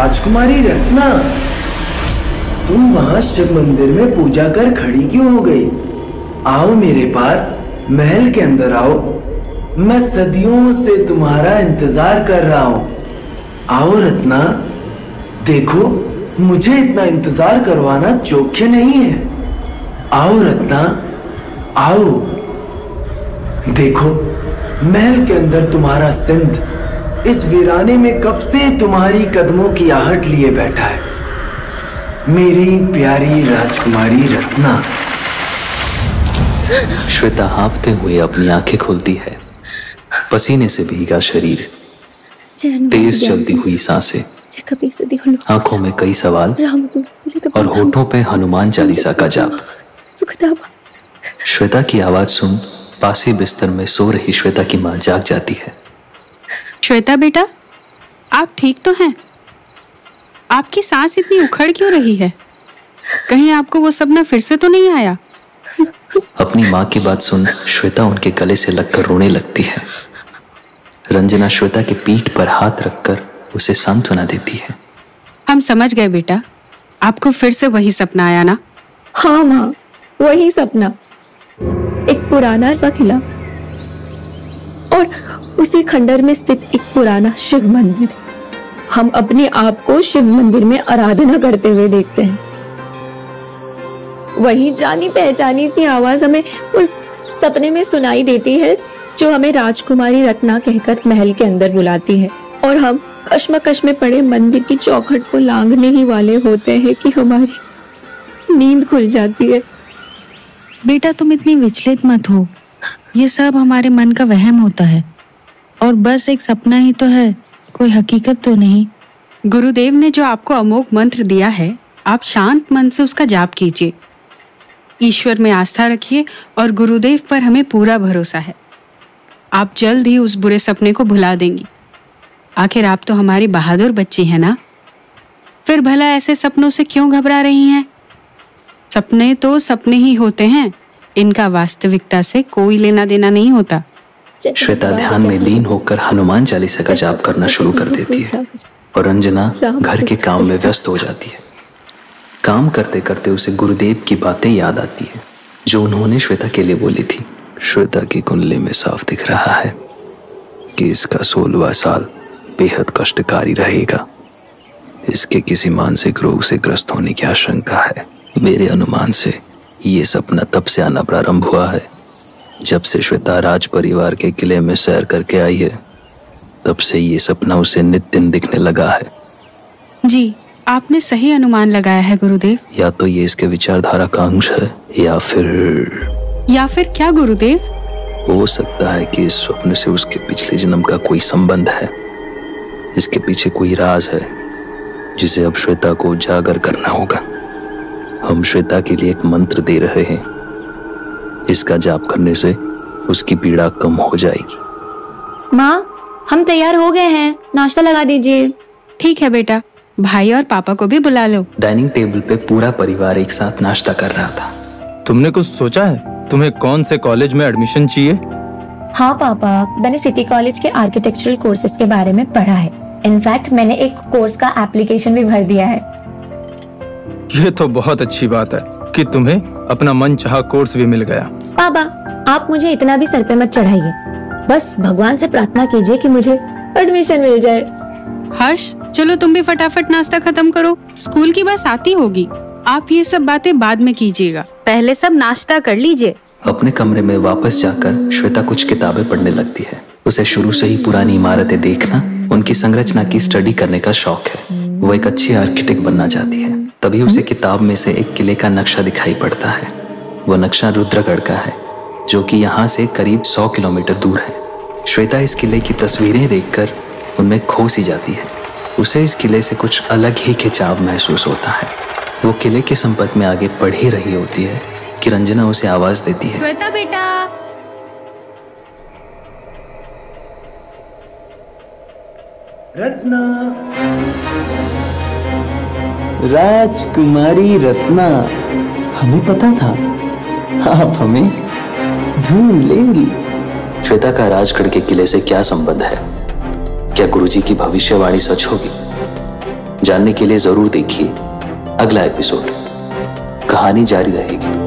राजकुमारी रत्ना, तुम वहाँ शिव मंदिर में पूजा कर खड़ी क्यों हो गई? आओ मेरे पास, महल के अंदर आओ। मैं सदियों से तुम्हारा इंतजार कर रहा हूँ। आओ रत्ना, देखो मुझे इतना इंतजार करवाना जोख्य नहीं है। आओ रत्ना, आओ। देखो महल के अंदर तुम्हारा सिंध इस वीराने में कब से तुम्हारी कदमों की आहट लिए बैठा है। मेरी प्यारी राजकुमारी रत्ना। श्वेता हाँफते हुए अपनी आंखें खोलती है। पसीने से भीगा शरीर, तेज चलती हुई सांसें, आंखों में कई सवाल और होठों पे हनुमान चालीसा का जाप। श्वेता की आवाज सुन पासी बिस्तर में सो रही श्वेता की मां जाग जाती है। श्वेता बेटा, आप ठीक तो हैं? आपकी सांस इतनी उखड़ क्यों रही है? कहीं आपको वो सपना फिर से तो नहीं आया? अपनी माँ की बात सुन श्वेता उनके गले से लगकर रोने लगती है। रंजना श्वेता की पीठ पर हाथ रखकर उसे सांत्वना देती है। हम समझ गए बेटा, आपको फिर से वही सपना आया ना? हाँ माँ, वही सपना, एक पुराना सा किला और उसी खंडर में स्थित एक पुराना शिव मंदिर। हम अपने आप को शिव मंदिर में आराधना करते हुए देखते हैं। वही जानी पहचानी सी आवाज हमें उस सपने में सुनाई देती है जो हमें राजकुमारी रत्ना कहकर महल के अंदर बुलाती है। और हम कश्मकश में पड़े मंदिर की चौखट को लांघने ही वाले होते हैं कि हमारी नींद खुल जाती है। बेटा तुम इतनी विचलित मत हो, ये सब हमारे मन का वहम होता है और बस एक सपना ही तो है, कोई हकीकत तो नहीं। गुरुदेव ने जो आपको अमोघ मंत्र दिया है, आप शांत मन से उसका जाप कीजिए। ईश्वर में आस्था रखिए और गुरुदेव पर हमें पूरा भरोसा है। आप जल्द ही उस बुरे सपने को भुला देंगी। आखिर आप तो हमारी बहादुर बच्ची हैं ना, फिर भला ऐसे सपनों से क्यों घबरा रही हैं? सपने तो सपने ही होते हैं, इनका वास्तविकता से कोई लेना देना नहीं होता। श्वेता ध्यान में लीन होकर हनुमान चालीसा का जाप करना शुरू कर देती है और रंजना घर के काम में व्यस्त हो जाती है। काम करते करते उसे गुरुदेव की बातें याद आती है जो उन्होंने श्वेता के लिए बोली थी। श्वेता की कुंडली में साफ दिख रहा है कि इसका 16वां साल बेहद कष्टकारी रहेगा। इसके किसी मानसिक रोग से ग्रस्त होने की आशंका है। मेरे अनुमान से ये सपना तब से आना प्रारंभ हुआ है जब से श्वेता राज परिवार के किले में सैर करके आई है। तब से ये सपना उसे नित्य दिन दिखने लगा है। जी, आपने सही अनुमान लगाया है गुरुदेव। या तो ये इसके विचारधारा का अंश है या फिर क्या गुरुदेव? हो सकता है कि इस स्वप्न से उसके पिछले जन्म का कोई संबंध है। इसके पीछे कोई राज है जिसे अब श्वेता को उजागर करना होगा। हम श्वेता के लिए एक मंत्र दे रहे हैं, इसका जाप करने से उसकी पीड़ा कम हो जाएगी। माँ, हम तैयार हो गए हैं, नाश्ता लगा दीजिए। ठीक है बेटा, भाई और पापा को भी बुला लो। डाइनिंग टेबल पे पूरा परिवार एक साथ नाश्ता कर रहा था। तुमने कुछ सोचा है, तुम्हें कौन से कॉलेज में एडमिशन चाहिए? हाँ पापा, मैंने सिटी कॉलेज के आर्किटेक्चरल कोर्सेज के बारे में पढ़ा है। इनफैक्ट मैंने एक कोर्स का एप्लीकेशन भी भर दिया है। ये तो बहुत अच्छी बात है कि तुम्हें अपना मनचाहा कोर्स भी मिल गया। पापा, आप मुझे इतना भी सर पे मत चढ़ाइए, बस भगवान से प्रार्थना कीजिए कि मुझे एडमिशन मिल जाए। हर्ष, चलो तुम भी फटाफट नाश्ता खत्म करो, स्कूल की बस आती होगी। आप ये सब बातें बाद में कीजिएगा, पहले सब नाश्ता कर लीजिए। अपने कमरे में वापस जाकर श्वेता कुछ किताबें पढ़ने लगती है। उसे शुरू से ही पुरानी इमारतें देखना, उनकी संरचना की स्टडी करने का शौक है। वो एक अच्छी आर्किटेक्ट बनना चाहती है। तभी उसे किताब में से एक किले का नक्शा दिखाई पड़ता है। वो नक्शा रुद्रगढ़ का है जो की यहाँ से करीब 100 किलोमीटर दूर है। श्वेता इस किले की तस्वीरें देख कर उनमें खो सी जाती है। उसे इस किले से कुछ अलग ही खिंचाव महसूस होता है। वो किले के संपर्क में आगे बढ़ ही रही होती है कि रंजना उसे आवाज देती है। श्वेता बेटा। रत्ना, राजकुमारी रत्ना, हमें पता था आप हमें ढूंढ लेंगी। श्वेता का राजगढ़ के किले से क्या संबंध है? क्या गुरुजी की भविष्यवाणी सच होगी? जानने के लिए जरूर देखिए अगला एपिसोड, कहानी जारी रहेगी।